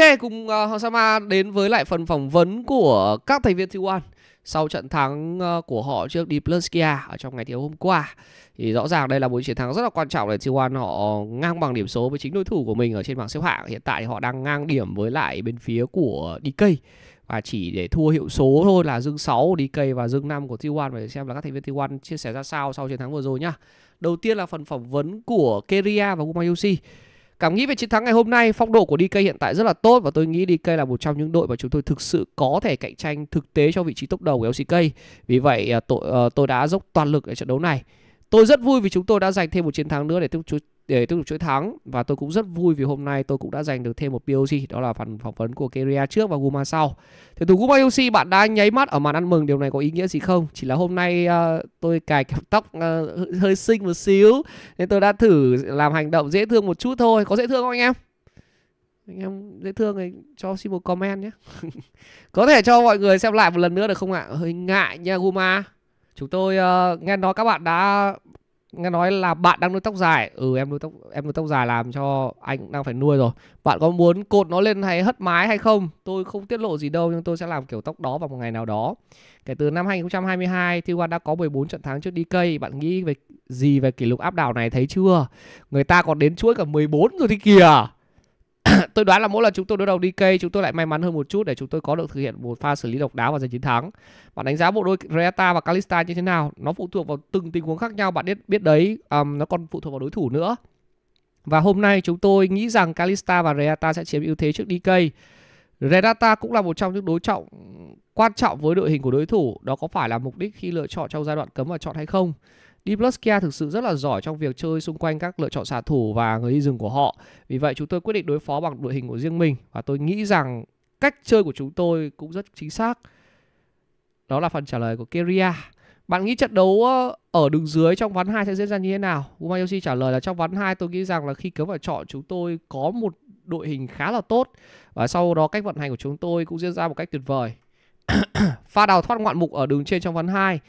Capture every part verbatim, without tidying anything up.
Ok, cùng uh, Hoàng Sama đến với lại phần phỏng vấn của các thành viên T một sau trận thắng uh, của họ trước DPlus kia ở trong ngày thiếu hôm qua. Thì rõ ràng đây là một chiến thắng rất là quan trọng để T một họ ngang bằng điểm số với chính đối thủ của mình ở trên bảng xếp hạng. Hiện tại họ đang ngang điểm với lại bên phía của đê ca. Và chỉ để thua hiệu số thôi là dương sáu của đê ca và dương năm của T một. Để xem là các thành viên T một chia sẻ ra sao sau chiến thắng vừa rồi nhá. Đầu tiên là phần phỏng vấn của Keria và Gumayusi. Cảm nghĩ về chiến thắng ngày hôm nay, phong độ của đê ca hiện tại rất là tốt và tôi nghĩ đê ca là một trong những đội mà chúng tôi thực sự có thể cạnh tranh thực tế cho vị trí top đầu của lờ xê ca. Vì vậy tôi đã dốc toàn lực ở trận đấu này. Tôi rất vui vì chúng tôi đã giành thêm một chiến thắng nữa để tiếp tục để tiếp tục chuỗi thắng, và tôi cũng rất vui vì hôm nay tôi cũng đã giành được thêm một pê ô xê. Đó là phần phỏng vấn của Keria trước và Guma sau. Thì thủ Gumayusi, bạn đã nháy mắt ở màn ăn mừng, điều này có ý nghĩa gì không? Chỉ là hôm nay uh, tôi cài kẹp tóc uh, hơi xinh một xíu nên tôi đã thử làm hành động dễ thương một chút thôi. Có dễ thương không anh em? Anh em dễ thương thì cho xin một comment nhé. Có thể cho mọi người xem lại một lần nữa được không ạ? Hơi ngại nha Guma. Chúng tôi uh, nghe nói các bạn đã nghe nói là bạn đang nuôi tóc dài. Ừ, em nuôi tóc em nuôi tóc dài làm cho anh đang phải nuôi rồi. Bạn có muốn cột nó lên hay hất mái hay không? Tôi không tiết lộ gì đâu, nhưng tôi sẽ làm kiểu tóc đó vào một ngày nào đó. Kể từ năm hai không hai hai, T một đã có mười bốn trận thắng trước đê ca. Bạn nghĩ về gì về kỷ lục áp đảo này thấy chưa? Người ta còn đến chuỗi cả mười bốn rồi thì kìa. Tôi đoán là mỗi lần chúng tôi đối đầu đê ca, chúng tôi lại may mắn hơn một chút để chúng tôi có được thực hiện một pha xử lý độc đáo và giành chiến thắng. Bạn đánh giá bộ đôi Reata và Kalista như thế nào? Nó phụ thuộc vào từng tình huống khác nhau, bạn biết biết đấy, um, nó còn phụ thuộc vào đối thủ nữa. Và hôm nay chúng tôi nghĩ rằng Kalista và Reata sẽ chiếm ưu thế trước đê ca. Reata cũng là một trong những đối trọng quan trọng với đội hình của đối thủ. Đó có phải là mục đích khi lựa chọn trong giai đoạn cấm và chọn hay không? DPlus kia thực sự rất là giỏi trong việc chơi xung quanh các lựa chọn xạ thủ và người đi rừng của họ. Vì vậy chúng tôi quyết định đối phó bằng đội hình của riêng mình. Và tôi nghĩ rằng cách chơi của chúng tôi cũng rất chính xác. Đó là phần trả lời của Keria. Bạn nghĩ trận đấu ở đường dưới trong ván hai sẽ diễn ra như thế nào? Gumayusi trả lời là trong ván hai tôi nghĩ rằng là khi cấm và chọn chúng tôi có một đội hình khá là tốt. Và sau đó cách vận hành của chúng tôi cũng diễn ra một cách tuyệt vời. Pha đào thoát ngoạn mục ở đường trên trong ván hai.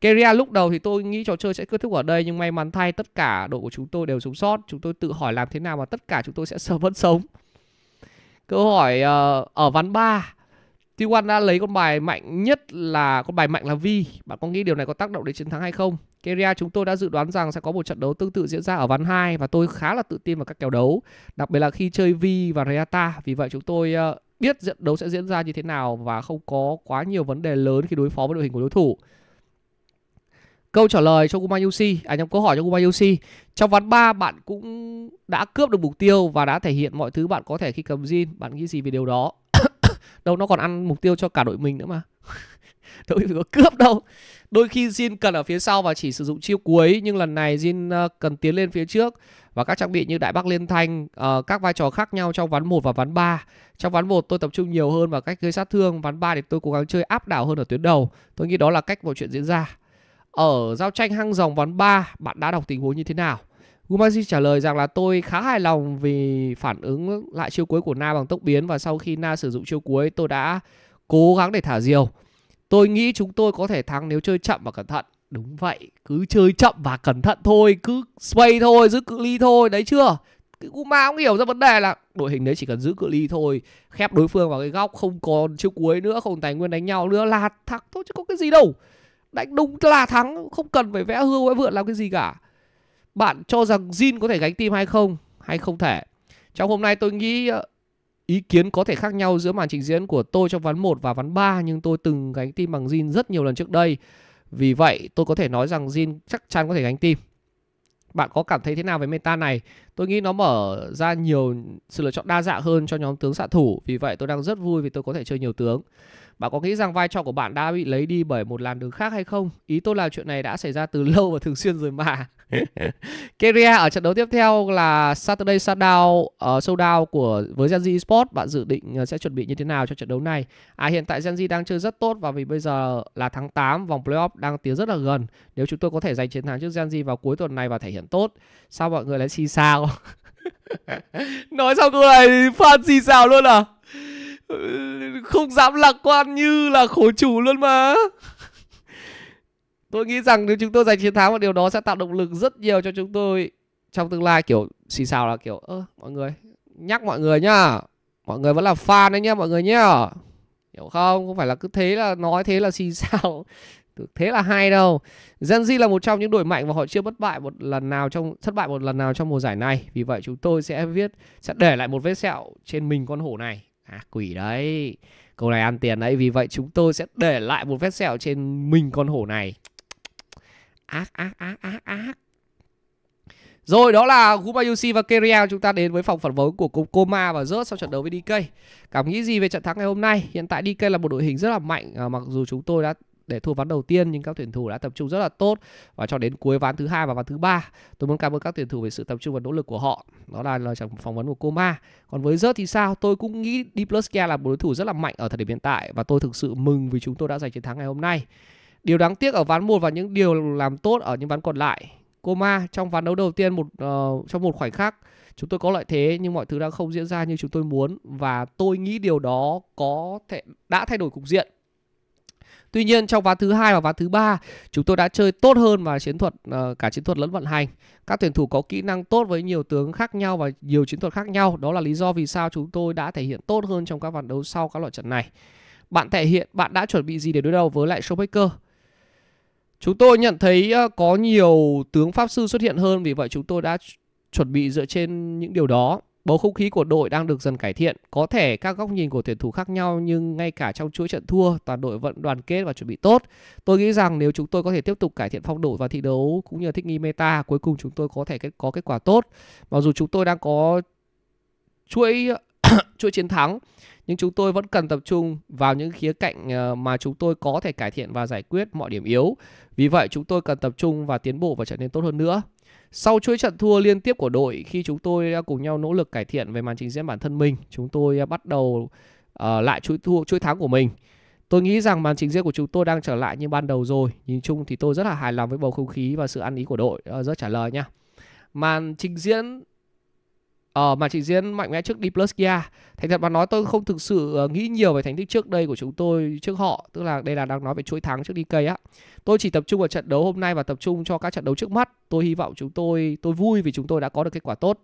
Keria, lúc đầu thì tôi nghĩ trò chơi sẽ kết thúc ở đây, nhưng may mắn thay tất cả đội của chúng tôi đều sống sót. Chúng tôi tự hỏi làm thế nào mà tất cả chúng tôi sẽ sớm vẫn sống. Câu hỏi uh, ở ván ba, T một đã lấy con bài mạnh nhất là con bài mạnh là Vi. Bạn có nghĩ điều này có tác động đến chiến thắng hay không? Keria, chúng tôi đã dự đoán rằng sẽ có một trận đấu tương tự diễn ra ở ván hai và tôi khá là tự tin vào các kèo đấu, đặc biệt là khi chơi Vi và Reata. Vì vậy chúng tôi uh, biết trận đấu sẽ diễn ra như thế nào và không có quá nhiều vấn đề lớn khi đối phó với đội hình của đối thủ. Câu trả lời cho Gumayusi, à nhầm, câu hỏi cho Gumayusi. Trong ván ba bạn cũng đã cướp được mục tiêu và đã thể hiện mọi thứ bạn có thể khi cầm Jin. Bạn nghĩ gì về điều đó? Đâu, nó còn ăn mục tiêu cho cả đội mình nữa mà. Đội mình có cướp đâu. Đôi khi Jin cần ở phía sau và chỉ sử dụng chiêu cuối, nhưng lần này Jin cần tiến lên phía trước. Và các trang bị như Đại Bác Liên Thanh, uh, các vai trò khác nhau trong ván một và ván ba. Trong ván một tôi tập trung nhiều hơn vào cách gây sát thương. Ván ba thì tôi cố gắng chơi áp đảo hơn ở tuyến đầu. Tôi nghĩ đó là cách mọi chuyện diễn ra. Ở giao tranh hang rồng ván ba, bạn đã đọc tình huống như thế nào? Gumayusi trả lời rằng là tôi khá hài lòng vì phản ứng lại chiêu cuối của Na bằng tốc biến. Và sau khi Na sử dụng chiêu cuối, tôi đã cố gắng để thả diều. Tôi nghĩ chúng tôi có thể thắng nếu chơi chậm và cẩn thận. Đúng vậy, cứ chơi chậm và cẩn thận thôi. Cứ sway thôi, giữ cự ly thôi. Đấy chưa? Kuma cũng hiểu ra vấn đề là đội hình đấy chỉ cần giữ cự ly thôi, khép đối phương vào cái góc, không còn chiêu cuối nữa, không tài nguyên đánh nhau nữa là thắng thôi chứ có cái gì đâu. Đánh đúng là thắng, không cần phải vẽ hươu vẽ vượn làm cái gì cả. Bạn cho rằng Jin có thể gánh team hay không? Hay không thể? Trong hôm nay tôi nghĩ ý kiến có thể khác nhau giữa màn trình diễn của tôi trong ván một và ván ba, nhưng tôi từng gánh team bằng Jin rất nhiều lần trước đây. Vì vậy tôi có thể nói rằng Jin chắc chắn có thể gánh team. Bạn có cảm thấy thế nào về meta này? Tôi nghĩ nó mở ra nhiều sự lựa chọn đa dạng hơn cho nhóm tướng xạ thủ. Vì vậy tôi đang rất vui vì tôi có thể chơi nhiều tướng. Bạn có nghĩ rằng vai trò của bạn đã bị lấy đi bởi một làn đường khác hay không? Ý tôi là chuyện này đã xảy ra từ lâu và thường xuyên rồi mà. Keria, ở trận đấu tiếp theo là Saturday Showdown, uh, showdown của, với Gen.G Esports. Bạn dự định sẽ chuẩn bị như thế nào cho trận đấu này? À, hiện tại Gen.G đang chơi rất tốt và vì bây giờ là tháng tám, vòng playoff đang tiến rất là gần. Nếu chúng tôi có thể giành chiến thắng trước Gen.G vào cuối tuần này và thể hiện tốt. Sao mọi người lại xì xào? Nói xong câu này fan xì xào luôn à? Không dám lạc quan như là khổ chủ luôn mà. Tôi nghĩ rằng nếu chúng tôi giành chiến thắng và điều đó sẽ tạo động lực rất nhiều cho chúng tôi trong tương lai. Kiểu xì xào là kiểu ơ mọi người, nhắc mọi người nhá, Mọi người vẫn là fan đấy nhá mọi người nhá. Hiểu không? Không phải là cứ thế là nói thế là xì xào. Thế là hay đâu. Gen G là một trong những đội mạnh và họ chưa bất bại một lần nào trong thất bại một lần nào trong mùa giải này. Vì vậy chúng tôi sẽ viết sẽ để lại một vết sẹo trên mình con hổ này. À quỷ đấy. Câu này ăn tiền đấy. Vì vậy chúng tôi sẽ để lại một vết sẹo trên mình con hổ này. Ác ác ác ác ác. Rồi đó là Gumayusi và Keria. Chúng ta đến với phòng phản vấn của Koma và Zeus sau trận đấu với đê ca. Cảm nghĩ gì về trận thắng ngày hôm nay? Hiện tại đê ca là một đội hình rất là mạnh. À, mặc dù chúng tôi đã để thua ván đầu tiên nhưng các tuyển thủ đã tập trung rất là tốt và cho đến cuối ván thứ hai và ván thứ ba. Tôi muốn cảm ơn các tuyển thủ về sự tập trung và nỗ lực của họ. Đó là lời phỏng vấn của Koma. Còn với Zeus thì sao? Tôi cũng nghĩ DPlus ca i a là một đối thủ rất là mạnh ở thời điểm hiện tại và tôi thực sự mừng vì chúng tôi đã giành chiến thắng ngày hôm nay. Điều đáng tiếc ở ván một và những điều làm tốt ở những ván còn lại. Koma, trong ván đấu đầu tiên một uh, trong một khoảnh khắc chúng tôi có lợi thế nhưng mọi thứ đã không diễn ra như chúng tôi muốn và tôi nghĩ điều đó có thể đã thay đổi cục diện. Tuy nhiên trong ván thứ hai và ván thứ ba chúng tôi đã chơi tốt hơn và chiến thuật cả chiến thuật lẫn vận hành. Các tuyển thủ có kỹ năng tốt với nhiều tướng khác nhau và nhiều chiến thuật khác nhau. Đó là lý do vì sao chúng tôi đã thể hiện tốt hơn trong các ván đấu sau các loại trận này. Bạn thể hiện bạn đã chuẩn bị gì để đối đầu với lại Showmaker? Chúng tôi nhận thấy có nhiều tướng pháp sư xuất hiện hơn, vì vậy chúng tôi đã chuẩn bị dựa trên những điều đó. Bầu không khí của đội đang được dần cải thiện. Có thể các góc nhìn của tuyển thủ khác nhau nhưng ngay cả trong chuỗi trận thua, toàn đội vẫn đoàn kết và chuẩn bị tốt. Tôi nghĩ rằng nếu chúng tôi có thể tiếp tục cải thiện phong độ và thi đấu cũng như thích nghi meta, cuối cùng chúng tôi có thể có kết quả tốt. Mặc dù chúng tôi đang có chuỗi chuỗi chiến thắng nhưng chúng tôi vẫn cần tập trung vào những khía cạnh mà chúng tôi có thể cải thiện và giải quyết mọi điểm yếu. Vì vậy chúng tôi cần tập trung và tiến bộ và trở nên tốt hơn nữa. Sau chuỗi trận thua liên tiếp của đội, khi chúng tôi đã cùng nhau nỗ lực cải thiện về màn trình diễn bản thân mình, chúng tôi bắt đầu uh, lại chuỗi thua chuỗi thắng của mình. Tôi nghĩ rằng màn trình diễn của chúng tôi đang trở lại như ban đầu rồi. Nhìn chung thì tôi rất là hài lòng với bầu không khí và sự ăn ý của đội. Uh, rất trả lời nha. Màn trình diễn Ờ, màn trình diễn mạnh mẽ trước DPlus ca i a. Thành thật mà nói tôi không thực sự nghĩ nhiều về thành tích trước đây của chúng tôi trước họ. Tức là đây là đang nói về chuỗi thắng trước đê ca á. Tôi chỉ tập trung vào trận đấu hôm nay và tập trung cho các trận đấu trước mắt. Tôi hy vọng chúng tôi Tôi vui vì chúng tôi đã có được kết quả tốt.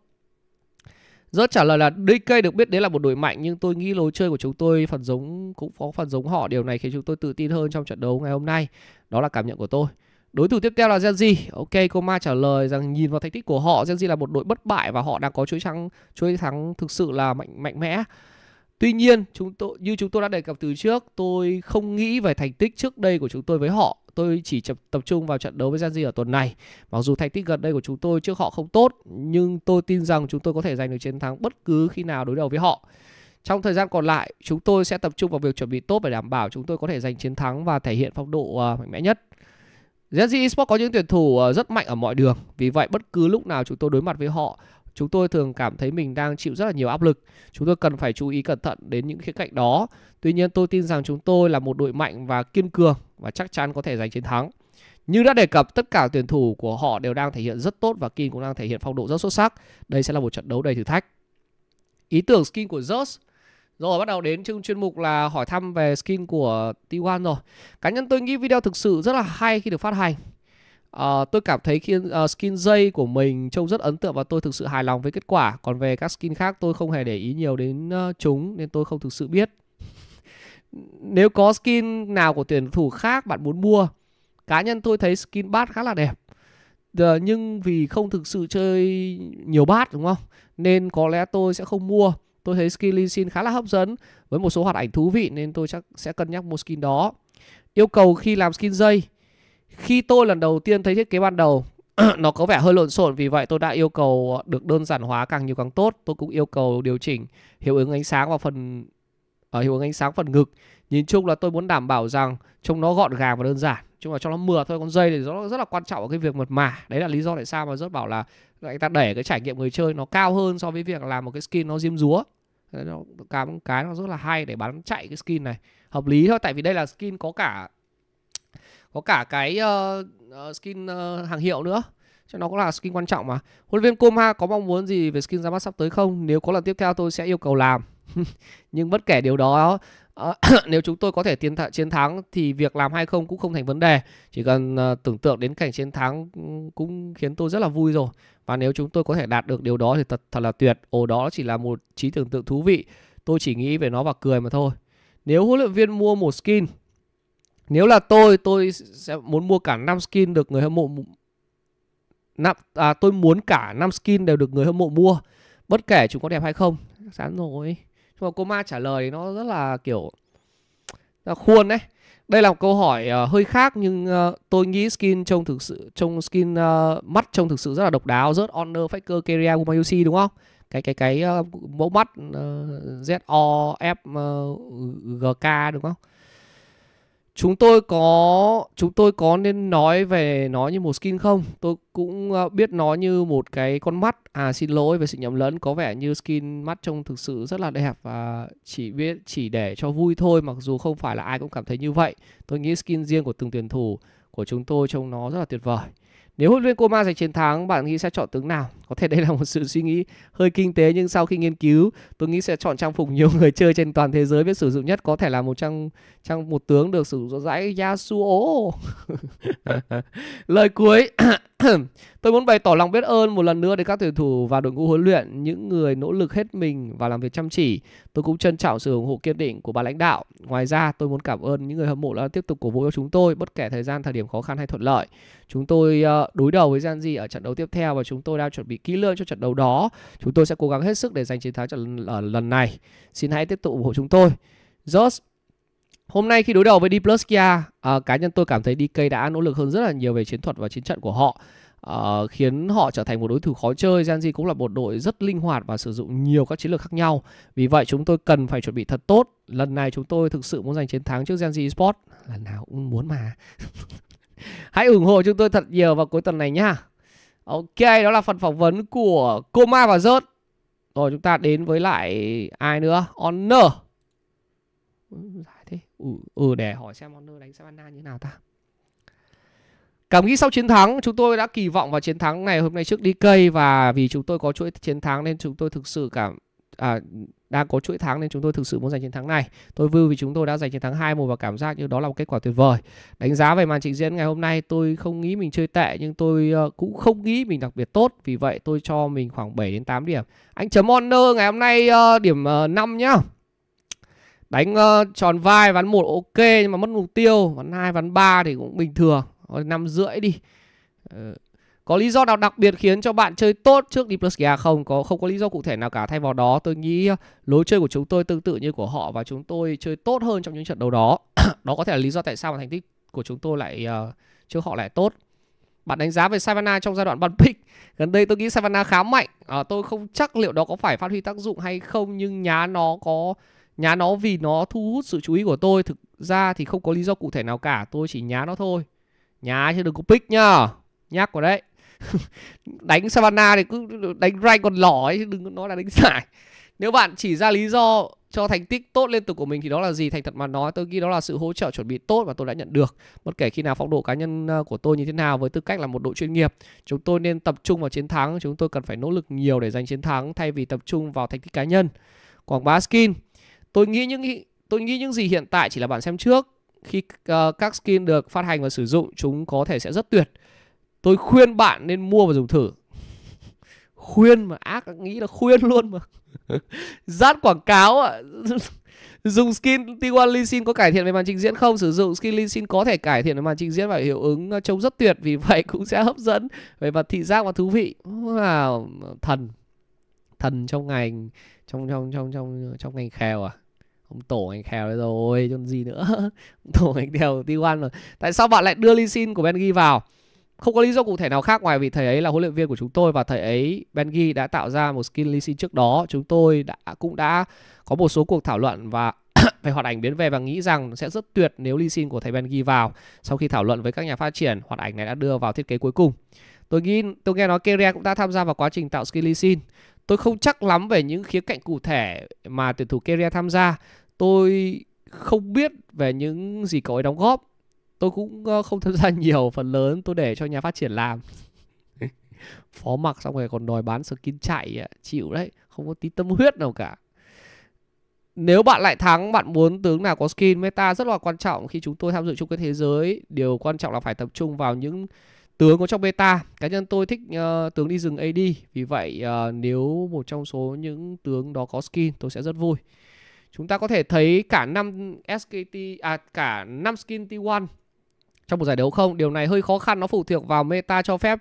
Rất trả lời là đê ca được biết đến là một đội mạnh, nhưng tôi nghĩ lối chơi của chúng tôi phần giống cũng có phần giống họ. Điều này khiến chúng tôi tự tin hơn trong trận đấu ngày hôm nay. Đó là cảm nhận của tôi. Đối thủ tiếp theo là Gen G. Ok, Koma trả lời rằng nhìn vào thành tích của họ, Gen G là một đội bất bại và họ đang có chuỗi thắng, chuỗi thắng thực sự là mạnh mạnh mẽ. Tuy nhiên, chúng tôi như chúng tôi đã đề cập từ trước, tôi không nghĩ về thành tích trước đây của chúng tôi với họ. Tôi chỉ tập trung vào trận đấu với Gen G ở tuần này. Mặc dù thành tích gần đây của chúng tôi trước họ không tốt, nhưng tôi tin rằng chúng tôi có thể giành được chiến thắng bất cứ khi nào đối đầu với họ. Trong thời gian còn lại, chúng tôi sẽ tập trung vào việc chuẩn bị tốt để đảm bảo chúng tôi có thể giành chiến thắng và thể hiện phong độ mạnh mẽ nhất. Gen G Esports có những tuyển thủ rất mạnh ở mọi đường. Vì vậy bất cứ lúc nào chúng tôi đối mặt với họ, chúng tôi thường cảm thấy mình đang chịu rất là nhiều áp lực. Chúng tôi cần phải chú ý cẩn thận đến những khía cạnh đó. Tuy nhiên tôi tin rằng chúng tôi là một đội mạnh và kiên cường và chắc chắn có thể giành chiến thắng. Như đã đề cập, tất cả tuyển thủ của họ đều đang thể hiện rất tốt và Kim cũng đang thể hiện phong độ rất xuất sắc. Đây sẽ là một trận đấu đầy thử thách. Ý tưởng skin của Zeus. Rồi bắt đầu đến chương chuyên mục là hỏi thăm về skin của tê một rồi. Cá nhân tôi nghĩ video thực sự rất là hay khi được phát hành. à, Tôi cảm thấy khi, uh, skin dây của mình trông rất ấn tượng và tôi thực sự hài lòng với kết quả. Còn về các skin khác tôi không hề để ý nhiều đến uh, chúng nên tôi không thực sự biết. Nếu có skin nào của tuyển thủ khác bạn muốn mua, cá nhân tôi thấy skin bát khá là đẹp. uh, Nhưng vì không thực sự chơi nhiều bát đúng không, nên có lẽ tôi sẽ không mua. Tôi thấy skin Lee Sin khá là hấp dẫn với một số hoạt ảnh thú vị nên tôi chắc sẽ cân nhắc mua skin đó. Yêu cầu khi làm skin dây. Khi tôi lần đầu tiên thấy thiết kế ban đầu nó có vẻ hơi lộn xộn, vì vậy tôi đã yêu cầu được đơn giản hóa càng nhiều càng tốt. Tôi cũng yêu cầu điều chỉnh hiệu ứng ánh sáng vào phần ở hiệu ứng ánh sáng phần ngực. Nhìn chung là tôi muốn đảm bảo rằng trông nó gọn gàng và đơn giản. Chung là cho nó mượt thôi, con dây thì nó rất là quan trọng ở cái việc mượt mà. Đấy là lý do tại sao mà rất bảo là người ta đẩy cái trải nghiệm người chơi nó cao hơn so với việc làm một cái skin nó diêm dúa. Nó cảm cái nó rất là hay để bán chạy cái skin này. Hợp lý thôi, tại vì đây là skin có cả có cả cái uh, uh, skin uh, hàng hiệu nữa. Cho nó cũng là skin quan trọng mà. Huấn luyện viên Koma có mong muốn gì về skin ra mắt sắp tới không? Nếu có lần tiếp theo tôi sẽ yêu cầu làm. Nhưng bất kể điều đó, uh, nếu chúng tôi có thể tiến th chiến thắng thì việc làm hay không cũng không thành vấn đề. Chỉ cần uh, tưởng tượng đến cảnh chiến thắng cũng khiến tôi rất là vui rồi. Và nếu chúng tôi có thể đạt được điều đó thì thật, thật là tuyệt. Ồ, đó chỉ là một trí tưởng tượng thú vị. Tôi chỉ nghĩ về nó và cười mà thôi. Nếu huấn luyện viên mua một skin, nếu là tôi, tôi sẽ muốn mua cả năm skin được người hâm mộ. À, tôi muốn cả năm skin đều được người hâm mộ mua, bất kể chúng có đẹp hay không. Sẵn rồi. Nhưng mà Koma trả lời nó rất là kiểu là khuôn đấy. Đây là một câu hỏi uh, hơi khác, nhưng uh, tôi nghĩ skin trông thực sự, trông skin uh, mắt trông thực sự rất là độc đáo. Rớt Honor, Faker, Keria, Gumayusi đúng không? Cái cái cái uh, mẫu mắt uh, Z O F G K đúng không? Chúng tôi có chúng tôi có nên nói về nó như một skin không? Tôi cũng biết nó như một cái con mắt. À xin lỗi về sự nhầm lẫn, có vẻ như skin mắt trông thực sự rất là đẹp và chỉ biết chỉ để cho vui thôi, mặc dù không phải là ai cũng cảm thấy như vậy. Tôi nghĩ skin riêng của từng tuyển thủ của chúng tôi trông nó rất là tuyệt vời. Nếu huấn luyện viên Koma giành chiến thắng, bạn nghĩ sẽ chọn tướng nào? Có thể đây là một sự suy nghĩ hơi kinh tế, nhưng sau khi nghiên cứu, tôi nghĩ sẽ chọn trang phục nhiều người chơi trên toàn thế giới biết sử dụng nhất. Có thể là một trang trang một tướng được sử dụng rộng rãi, Yasuo. Lời cuối. Tôi muốn bày tỏ lòng biết ơn một lần nữa đến các tuyển thủ và đội ngũ huấn luyện, những người nỗ lực hết mình và làm việc chăm chỉ. Tôi cũng trân trọng sự ủng hộ kiên định của ban lãnh đạo. Ngoài ra, tôi muốn cảm ơn những người hâm mộ đã tiếp tục cổ vũ cho chúng tôi bất kể thời gian, thời điểm khó khăn hay thuận lợi. Chúng tôi đối đầu với Gen.G ở trận đấu tiếp theo và chúng tôi đang chuẩn bị kỹ lưỡng cho trận đấu đó. Chúng tôi sẽ cố gắng hết sức để giành chiến thắng trận ở lần này. Xin hãy tiếp tục ủng hộ chúng tôi. Zeus, hôm nay khi đối đầu với DPlus kia, à, cá nhân tôi cảm thấy đê ca đã nỗ lực hơn rất là nhiều về chiến thuật và chiến trận của họ, à, khiến họ trở thành một đối thủ khó chơi. Gen.G cũng là một đội rất linh hoạt và sử dụng nhiều các chiến lược khác nhau. Vì vậy chúng tôi cần phải chuẩn bị thật tốt. Lần này chúng tôi thực sự muốn giành chiến thắng trước Gen.G Esports. Lần nào cũng muốn mà. Hãy ủng hộ chúng tôi thật nhiều vào cuối tuần này nhá. Ok, đó là phần phỏng vấn của Koma và Rớt. Rồi chúng ta đến với lại ai nữa? Honor. Thế. Ừ, ừ, để hỏi xem Honor đánh Savannah như thế nào ta. Cảm nghĩ sau chiến thắng, chúng tôi đã kỳ vọng vào chiến thắng ngày hôm nay trước đê ca. Và vì chúng tôi có chuỗi chiến thắng nên chúng tôi thực sự cảm... À, đang có chuỗi thắng nên chúng tôi thực sự muốn giành chiến thắng này. Tôi vui vì chúng tôi đã giành chiến thắng hai một và cảm giác như đó là một kết quả tuyệt vời. Đánh giá về màn trình diễn ngày hôm nay, tôi không nghĩ mình chơi tệ nhưng tôi cũng không nghĩ mình đặc biệt tốt. Vì vậy tôi cho mình khoảng bảy đến tám điểm. Anh chấm Honor ngày hôm nay điểm năm nhá. Đánh tròn vai ván một ok nhưng mà mất mục tiêu. Ván hai, ván ba thì cũng bình thường. năm rưỡi đi. Có lý do nào đặc biệt khiến cho bạn chơi tốt trước DPlus ca i a không? Có, không có lý do cụ thể nào cả. Thay vào đó, tôi nghĩ lối chơi của chúng tôi tương tự như của họ và chúng tôi chơi tốt hơn trong những trận đấu đó. Đó có thể là lý do tại sao mà thành tích của chúng tôi lại uh, trước họ lại tốt. Bạn đánh giá về Savannah trong giai đoạn ban pick. Gần đây tôi nghĩ Savannah khá mạnh. À, tôi không chắc liệu đó có phải phát huy tác dụng hay không, nhưng nhá nó có... Nhá nó vì nó thu hút sự chú ý của tôi. Thực ra thì không có lý do cụ thể nào cả. Tôi chỉ nhá nó thôi. Nhá chứ đừng có pick nhá. Nhắc vào đấy. Đánh Savannah thì cứ đánh rank còn lỏ ấy, đừng nói là đánh giải. Nếu bạn chỉ ra lý do cho thành tích tốt liên tục của mình thì đó là gì? Thành thật mà nói, tôi nghĩ đó là sự hỗ trợ chuẩn bị tốt mà tôi đã nhận được. Bất kể khi nào phong độ cá nhân của tôi như thế nào, với tư cách là một đội chuyên nghiệp, chúng tôi nên tập trung vào chiến thắng. Chúng tôi cần phải nỗ lực nhiều để giành chiến thắng thay vì tập trung vào thành tích cá nhân. Quảng bá skin. Tôi nghĩ những tôi nghĩ những gì hiện tại chỉ là bạn xem trước. Khi uh, các skin được phát hành và sử dụng, chúng có thể sẽ rất tuyệt. Tôi khuyên bạn nên mua và dùng thử. Khuyên mà ác nghĩ là khuyên luôn mà. Rát quảng cáo ạ. Dùng skin T một Lee Sin có cải thiện về màn trình diễn không? Sử dụng skin Lee Sin có thể cải thiện về màn trình diễn và hiệu ứng trông rất tuyệt. Vì vậy cũng sẽ hấp dẫn về mặt thị giác và thú vị. Wow, thần. Thần trong ngành trong trong trong trong trong ngành khèo à? Ông tổ anh khèo đấy rồi, còn gì nữa. Ông tổ anh khèo T một rồi. Tại sao bạn lại đưa Lee Sin của Bengi vào? Không có lý do cụ thể nào khác ngoài vì thầy ấy là huấn luyện viên của chúng tôi và thầy ấy Bengi đã tạo ra một skin Lee Sin trước đó. Chúng tôi đã cũng đã có một số cuộc thảo luận và về hoạt ảnh biến về và nghĩ rằng sẽ rất tuyệt nếu Lee Sin của thầy Bengi vào. Sau khi thảo luận với các nhà phát triển, hoạt ảnh này đã đưa vào thiết kế cuối cùng. Tôi nghĩ tôi nghe nói Keria cũng đã tham gia vào quá trình tạo skin Lee Sin. Tôi không chắc lắm về những khía cạnh cụ thể mà tuyển thủ Keria tham gia. Tôi không biết về những gì cậu ấy đóng góp. Tôi cũng không tham gia nhiều, phần lớn tôi để cho nhà phát triển làm. Phó mặc xong rồi còn đòi bán skin chạy, chịu đấy, không có tí tâm huyết nào cả. Nếu bạn lại thắng, bạn muốn tướng nào có skin? Meta rất là quan trọng khi chúng tôi tham dự chung kết thế giới. Điều quan trọng là phải tập trung vào những tướng có trong beta. Cá nhân tôi thích uh, tướng đi rừng a đê. Vì vậy uh, nếu một trong số những tướng đó có skin, tôi sẽ rất vui. Chúng ta có thể thấy cả năm S K T à, cả năm skin T một trong một giải đấu không? Điều này hơi khó khăn, nó phụ thuộc vào meta cho phép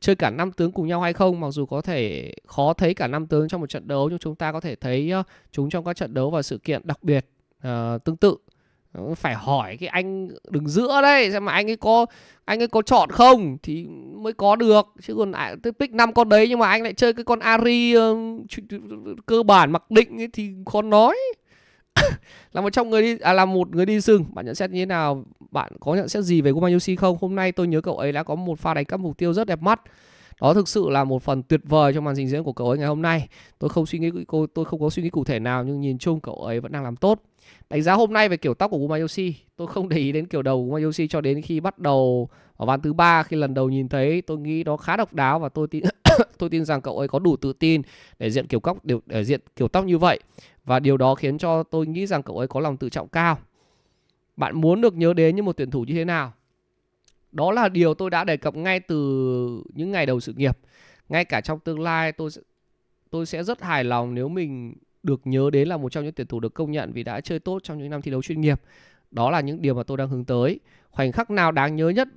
chơi cả năm tướng cùng nhau hay không. Mặc dù có thể khó thấy cả năm tướng trong một trận đấu, nhưng chúng ta có thể thấy chúng trong các trận đấu và sự kiện đặc biệt uh, tương tự. Phải hỏi cái anh đứng giữa đấy xem mà anh ấy có anh ấy có chọn không thì mới có được, chứ còn à, pick năm con đấy nhưng mà anh lại chơi cái con Ari uh, cơ bản mặc định ấy, thì khó nói. Là một trong người đi à, là một người đi sừng, bạn nhận xét như thế nào? Bạn có nhận xét gì về Gumayusi không? Hôm nay tôi nhớ cậu ấy đã có một pha đánh cắp mục tiêu rất đẹp mắt. Đó thực sự là một phần tuyệt vời trong màn trình diễn của cậu ấy ngày hôm nay. Tôi không suy nghĩ tôi không có suy nghĩ cụ thể nào, nhưng nhìn chung cậu ấy vẫn đang làm tốt. Đánh giá hôm nay về kiểu tóc của Gumayusi, tôi không để ý đến kiểu đầu của Gumayusi cho đến khi bắt đầu ở ván thứ ba. Khi lần đầu nhìn thấy, tôi nghĩ nó khá độc đáo và tôi tin tôi tin rằng cậu ấy có đủ tự tin để diện kiểu tóc để diện kiểu tóc như vậy, và điều đó khiến cho tôi nghĩ rằng cậu ấy có lòng tự trọng cao. Bạn muốn được nhớ đến như một tuyển thủ như thế nào? Đó là điều tôi đã đề cập ngay từ những ngày đầu sự nghiệp. Ngay cả trong tương lai, tôi sẽ, tôi sẽ rất hài lòng nếu mình được nhớ đến là một trong những tuyển thủ được công nhận vì đã chơi tốt trong những năm thi đấu chuyên nghiệp. Đó là những điều mà tôi đang hướng tới. Khoảnh khắc nào đáng nhớ nhất?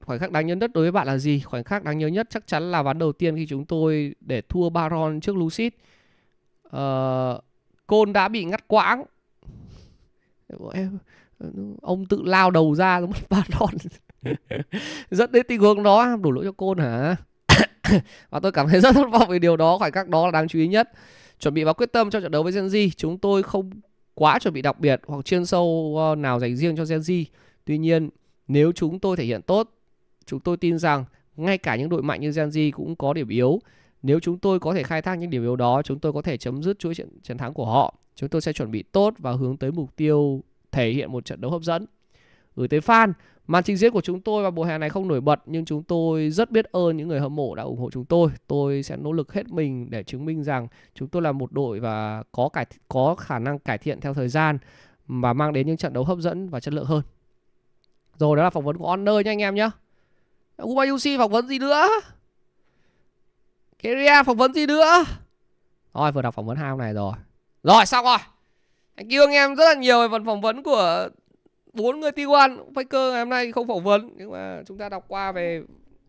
Khoảnh khắc đáng nhớ nhất đối với bạn là gì? Khoảnh khắc đáng nhớ nhất chắc chắn là ván đầu tiên khi chúng tôi để thua Baron trước Lucid. Ờ, Côn đã bị ngắt quãng. Ông tự lao đầu ra nó mất Baron. Dẫn đến tình huống đó, đổ lỗi cho Côn hả? Và tôi cảm thấy rất thất vọng về điều đó. Khoảnh khắc đó là đáng chú ý nhất. Chuẩn bị và quyết tâm cho trận đấu với Gen G. Chúng tôi không quá chuẩn bị đặc biệt hoặc chuyên sâu nào dành riêng cho Gen G. Tuy nhiên, nếu chúng tôi thể hiện tốt, chúng tôi tin rằng ngay cả những đội mạnh như Gen G cũng có điểm yếu. Nếu chúng tôi có thể khai thác những điểm yếu đó, chúng tôi có thể chấm dứt chuỗi trận chiến thắng của họ. Chúng tôi sẽ chuẩn bị tốt và hướng tới mục tiêu thể hiện một trận đấu hấp dẫn. Gửi tới fan, màn trình diễn của chúng tôi vào mùa hè này không nổi bật, nhưng chúng tôi rất biết ơn những người hâm mộ đã ủng hộ chúng tôi. Tôi sẽ nỗ lực hết mình để chứng minh rằng chúng tôi là một đội và có cải có khả năng cải thiện theo thời gian và mang đến những trận đấu hấp dẫn và chất lượng hơn. Rồi, đó là phỏng vấn của Honor nha anh em nhé. Gumayusi phỏng vấn gì nữa? Keria phỏng vấn gì nữa? Rồi, vừa đọc phỏng vấn hai hôm này rồi. Rồi, xong rồi. Anh yêu anh em rất là nhiều về phần phỏng vấn của bốn người T một. Faker ngày hôm nay không phỏng vấn, nhưng mà chúng ta đọc qua về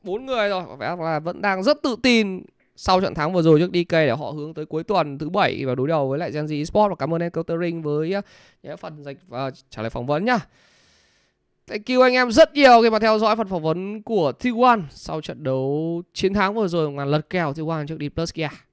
bốn người rồi. Vẻ là vẫn đang rất tự tin sau trận thắng vừa rồi trước D K để họ hướng tới cuối tuần thứ bảy và đối đầu với lại Gen G Esports. Và cảm ơn em Countering với những phần dịch và trả lời phỏng vấn nhá. Thank you anh em rất nhiều khi mà theo dõi phần phỏng vấn của T một sau trận đấu chiến thắng vừa rồi, ngàn lật kèo T một trước DPlus kia.